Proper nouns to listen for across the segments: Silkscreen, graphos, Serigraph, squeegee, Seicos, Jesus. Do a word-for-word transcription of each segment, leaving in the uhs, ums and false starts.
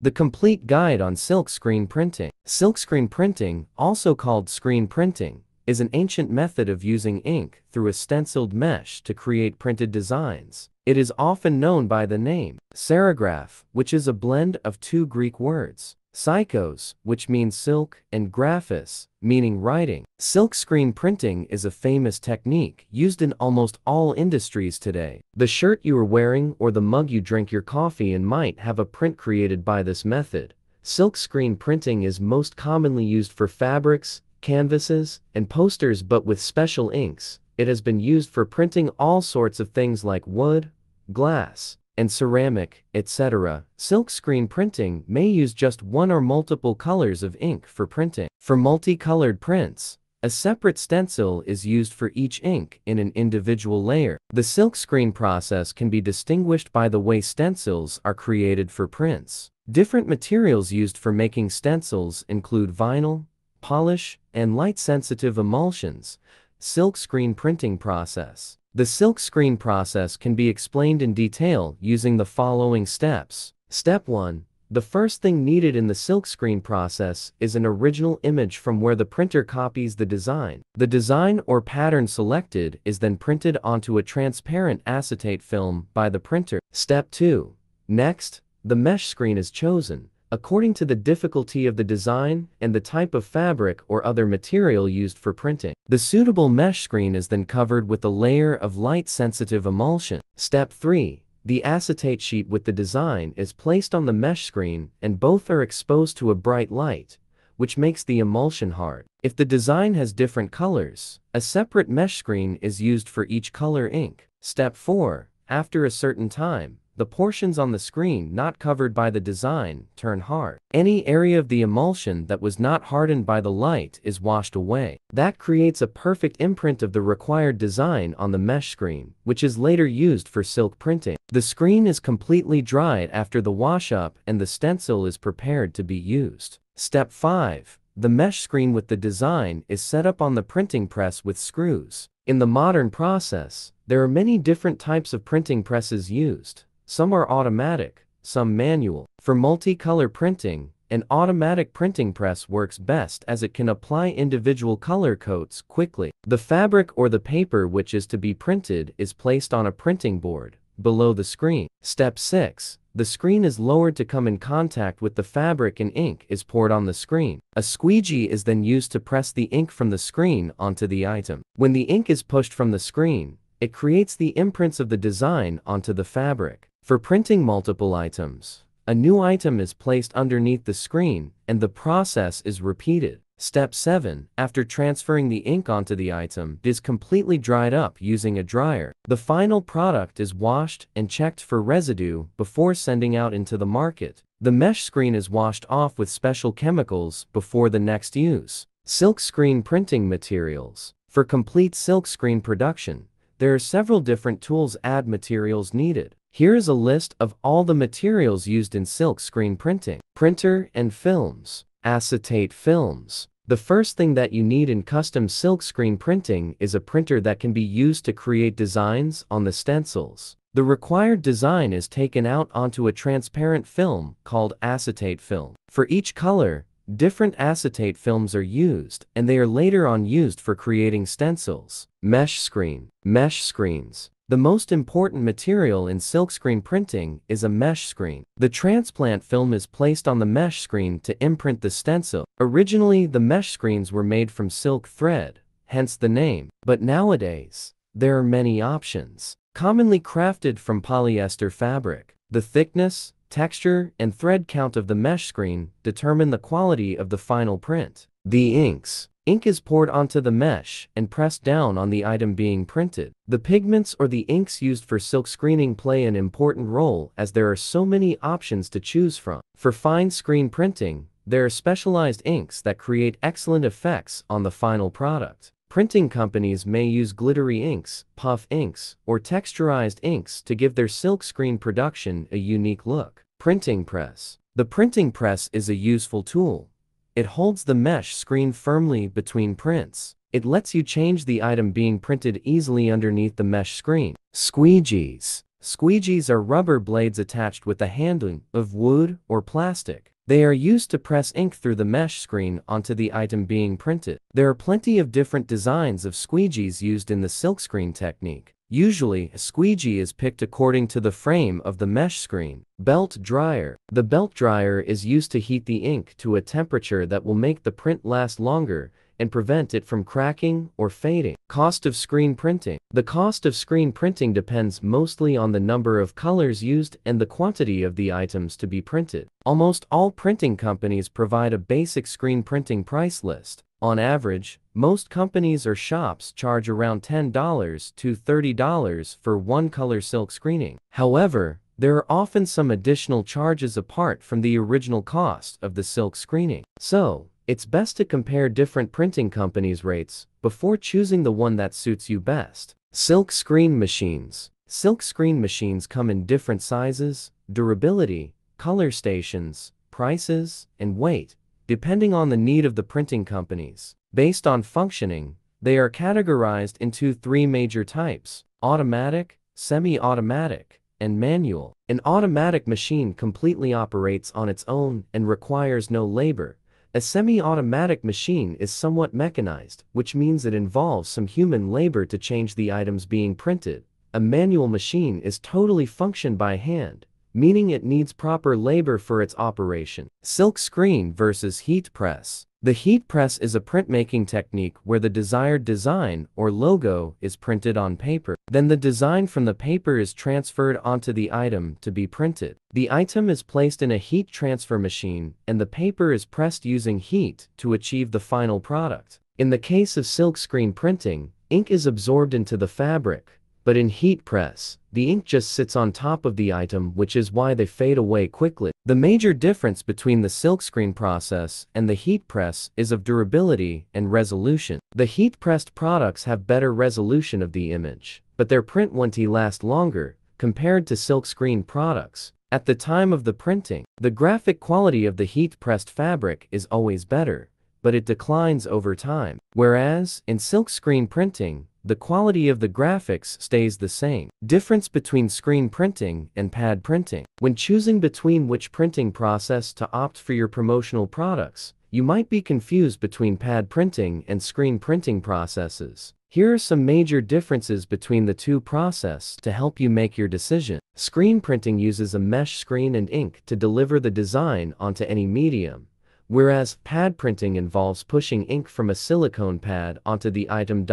The complete guide on silkscreen printing. Silkscreen printing, also called screen printing, is an ancient method of using ink through a stenciled mesh to create printed designs. It is often known by the name serigraph, which is a blend of two Greek words, seicos, which means silk, and graphos, meaning writing. Silkscreen printing is a famous technique used in almost all industries today. The shirt you are wearing or the mug you drink your coffee in might have a print created by this method. Silkscreen printing is most commonly used for fabrics, canvases, and posters, but with special inks, it has been used for printing all sorts of things like wood, glass, and ceramic, et cetera. Silkscreen printing may use just one or multiple colors of ink for printing. For multicolored prints, a separate stencil is used for each ink in an individual layer. The silkscreen process can be distinguished by the way stencils are created for prints. Different materials used for making stencils include vinyl, polish, and light-sensitive emulsions. Silkscreen printing process. The silkscreen process can be explained in detail using the following steps. Step one. The first thing needed in the silkscreen process is an original image from where the printer copies the design. The design or pattern selected is then printed onto a transparent acetate film by the printer. Step two. Next, the mesh screen is chosen according to the difficulty of the design and the type of fabric or other material used for printing. The suitable mesh screen is then covered with a layer of light-sensitive emulsion. Step three. The acetate sheet with the design is placed on the mesh screen and both are exposed to a bright light, which makes the emulsion hard. If the design has different colors, a separate mesh screen is used for each color ink. Step four. After a certain time, the portions on the screen not covered by the design turn hard. Any area of the emulsion that was not hardened by the light is washed away. That creates a perfect imprint of the required design on the mesh screen, which is later used for silk printing. The screen is completely dried after the wash-up and the stencil is prepared to be used. Step five. The mesh screen with the design is set up on the printing press with screws. In the modern process, there are many different types of printing presses used. Some are automatic, some manual. For multicolor printing, an automatic printing press works best as it can apply individual color coats quickly. The fabric or the paper which is to be printed is placed on a printing board below the screen. Step six. The screen is lowered to come in contact with the fabric and ink is poured on the screen. A squeegee is then used to press the ink from the screen onto the item. When the ink is pushed from the screen, it creates the imprints of the design onto the fabric. For printing multiple items, a new item is placed underneath the screen and the process is repeated. Step seven. After transferring the ink onto the item, it is completely dried up using a dryer. The final product is washed and checked for residue before sending out into the market. The mesh screen is washed off with special chemicals before the next use. Silkscreen printing materials. For complete silkscreen production, there are several different tools and materials needed. Here is a list of all the materials used in silkscreen printing. Printer and films. Acetate films. The first thing that you need in custom silkscreen printing is a printer that can be used to create designs on the stencils. The required design is taken out onto a transparent film called acetate film. For each color, different acetate films are used, and they are later on used for creating stencils. Mesh screen. Mesh screens. The most important material in silkscreen printing is a mesh screen. The transplant film is placed on the mesh screen to imprint the stencil. Originally, the mesh screens were made from silk thread, hence the name. But nowadays, there are many options. Commonly crafted from polyester fabric. The thickness, texture, and thread count of the mesh screen determine the quality of the final print. The inks. Ink is poured onto the mesh and pressed down on the item being printed. The pigments or the inks used for silkscreening play an important role as there are so many options to choose from. For fine screen printing, there are specialized inks that create excellent effects on the final product. Printing companies may use glittery inks, puff inks, or texturized inks to give their silkscreen production a unique look. Printing press. The printing press is a useful tool. It holds the mesh screen firmly between prints. It lets you change the item being printed easily underneath the mesh screen. Squeegees. Squeegees are rubber blades attached with the handling of wood or plastic. They are used to press ink through the mesh screen onto the item being printed. There are plenty of different designs of squeegees used in the silkscreen technique. Usually, a squeegee is picked according to the frame of the mesh screen. Belt dryer. The belt dryer is used to heat the ink to a temperature that will make the print last longer and prevent it from cracking or fading. Cost of screen printing. The cost of screen printing depends mostly on the number of colors used and the quantity of the items to be printed. Almost all printing companies provide a basic screen printing price list. On average, most companies or shops charge around ten to thirty dollars for one color silk screening. However, there are often some additional charges apart from the original cost of the silk screening. So, it's best to compare different printing companies' rates before choosing the one that suits you best. Silk screen machines. Silk screen machines come in different sizes, durability, color stations, prices, and weight, depending on the need of the printing companies. Based on functioning, they are categorized into three major types: automatic, semi-automatic, and manual. An automatic machine completely operates on its own and requires no labor. A semi-automatic machine is somewhat mechanized, which means it involves some human labor to change the items being printed. A manual machine is totally functioned by hand, meaning it needs proper labor for its operation. Silk screen versus heat press. The heat press is a printmaking technique where the desired design or logo is printed on paper. Then the design from the paper is transferred onto the item to be printed. The item is placed in a heat transfer machine, and the paper is pressed using heat to achieve the final product. In the case of silkscreen printing, ink is absorbed into the fabric, but in heat press, the ink just sits on top of the item, which is why they fade away quickly. The major difference between the silkscreen process and the heat press is of durability and resolution. The heat-pressed products have better resolution of the image, but their print won't last longer compared to silkscreen products. At the time of the printing, the graphic quality of the heat-pressed fabric is always better, but it declines over time. Whereas, in silkscreen printing, the quality of the graphics stays the same. Difference between screen printing and pad printing. When choosing between which printing process to opt for your promotional products, you might be confused between pad printing and screen printing processes. Here are some major differences between the two processes to help you make your decision. Screen printing uses a mesh screen and ink to deliver the design onto any medium, whereas pad printing involves pushing ink from a silicone pad onto the item.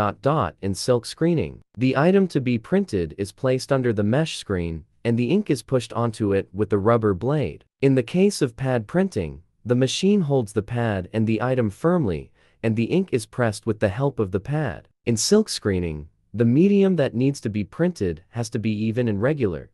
In silk screening, the item to be printed is placed under the mesh screen, and the ink is pushed onto it with the rubber blade. In the case of pad printing, the machine holds the pad and the item firmly, and the ink is pressed with the help of the pad. In silk screening, the medium that needs to be printed has to be even and regular,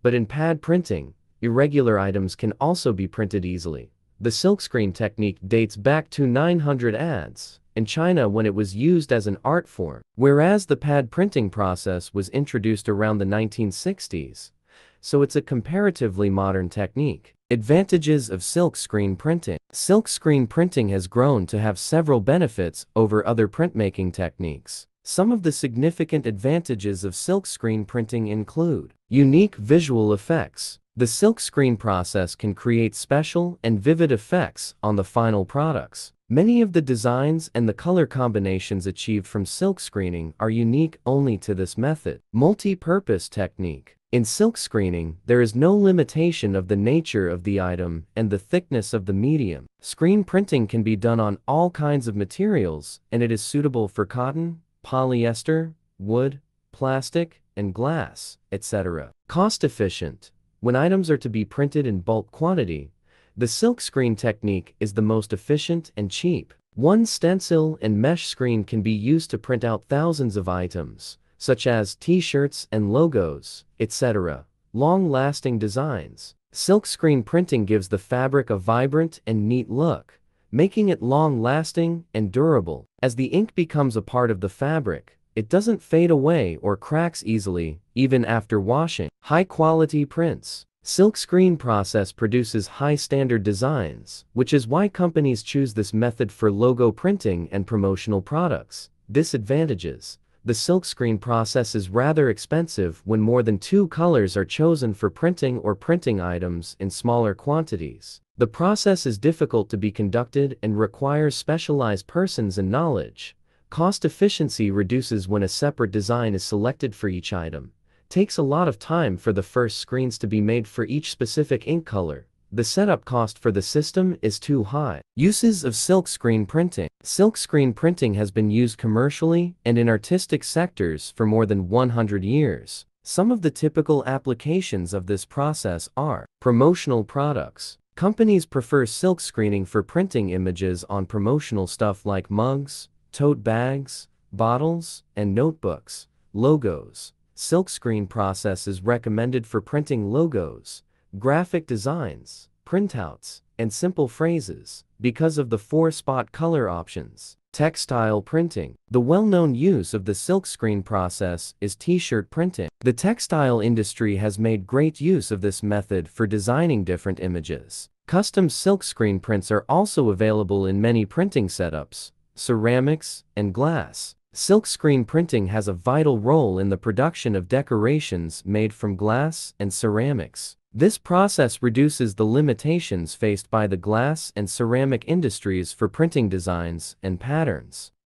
but in pad printing, irregular items can also be printed easily. The silkscreen technique dates back to nine hundred A D in China when it was used as an art form, whereas the pad printing process was introduced around the nineteen sixties, so it's a comparatively modern technique. Advantages of silkscreen printing. Silkscreen printing has grown to have several benefits over other printmaking techniques. Some of the significant advantages of silkscreen printing include unique visual effects. The silkscreen process can create special and vivid effects on the final products. Many of the designs and the color combinations achieved from silkscreening are unique only to this method. Multi-purpose technique. In silkscreening, there is no limitation of the nature of the item and the thickness of the medium. Screen printing can be done on all kinds of materials, and it is suitable for cotton, polyester, wood, plastic, and glass, et cetera. Cost-efficient. When items are to be printed in bulk quantity, the silkscreen technique is the most efficient and cheap. One stencil and mesh screen can be used to print out thousands of items, such as t-shirts and logos, et cetera. Long-lasting designs. Silkscreen printing gives the fabric a vibrant and neat look, making it long-lasting and durable. As the ink becomes a part of the fabric, it doesn't fade away or cracks easily, even after washing. High-quality prints. Silkscreen process produces high-standard designs, which is why companies choose this method for logo printing and promotional products. Disadvantages. the silkscreen process is rather expensive when more than two colors are chosen for printing or printing items in smaller quantities. The process is difficult to be conducted and requires specialized persons and knowledge. Cost efficiency reduces when a separate design is selected for each item. Takes a lot of time for the first screens to be made for each specific ink color. The setup cost for the system is too high. Uses of silkscreen printing. Silkscreen printing has been used commercially and in artistic sectors for more than one hundred years. Some of the typical applications of this process are promotional products. Companies prefer silkscreening for printing images on promotional stuff like mugs, tote bags, bottles, and notebooks. Logos. Silkscreen process is recommended for printing logos, graphic designs, printouts, and simple phrases, because of the four-spot color options. Textile printing. The well-known use of the silkscreen process is t-shirt printing. The textile industry has made great use of this method for designing different images. Custom silkscreen prints are also available in many printing setups, ceramics, and glass. Silkscreen printing has a vital role in the production of decorations made from glass and ceramics. This process reduces the limitations faced by the glass and ceramic industries for printing designs and patterns.